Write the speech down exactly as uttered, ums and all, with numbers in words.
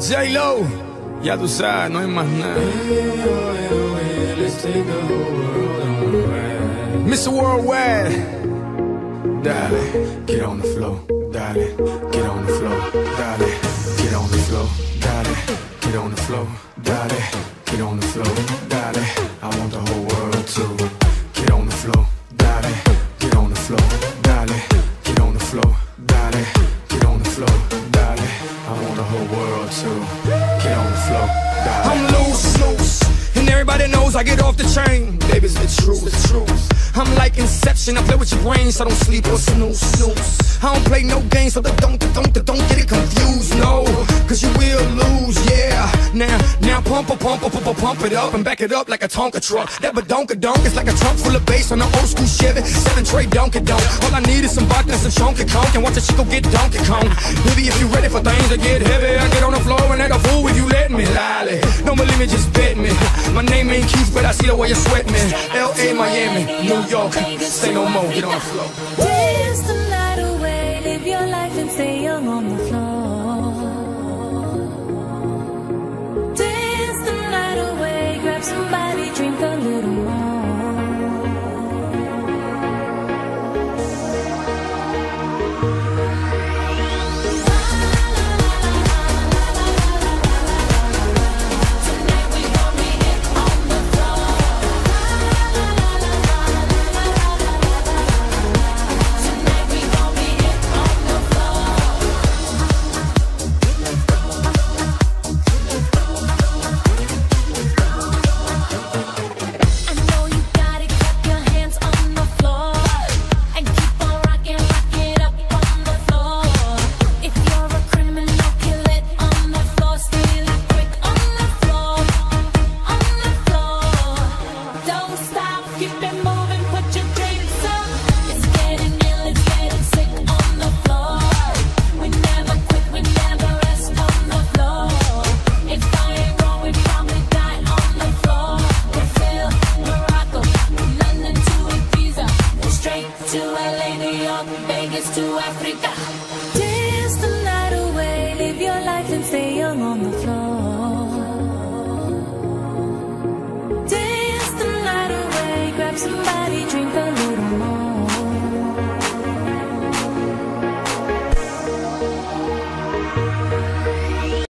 J-Lo, ya tú sabes, no hay más nada. mister Worldwide, dale, get on the floor, dale, get on the floor, dale, get on the floor, dale, get on the floor, dale, get on the floor, dale. I want the whole world to get on the floor, dale, get on the floor, dale, get on the floor, dale, get on the floor. I want the whole world to get on the floor. Die. I'm loose, loose, and everybody knows I get off the chain. Baby's the truth, the truth. I'm like Inception, I play with your brains, so I don't sleep or snooze, snooze. I don't play no games, so don't, don't, don't get it confused, no. Cause you will lose, yeah. Now, now pump, a pump, a pump, a pump it up and back it up like a Tonka truck. That badonka donk is like a trunk full of bass on an old school Chevy, seven tray donkey donk. All I need is some vodka and some chunky conk and watch a chico get donkey conk. Maybe if you ready for things to get heavy, I get on the floor and act a fool if you let me. Lolly, don't believe me, just bet me. My name ain't Keith, but I see the way you sweat me. L A, Miami, New York, say no more, get on the floor. Dance the night away, live your life and stay young on the floor. Dance the night away, grab somebody, drink a little more. To L A, New York, Vegas, to Africa.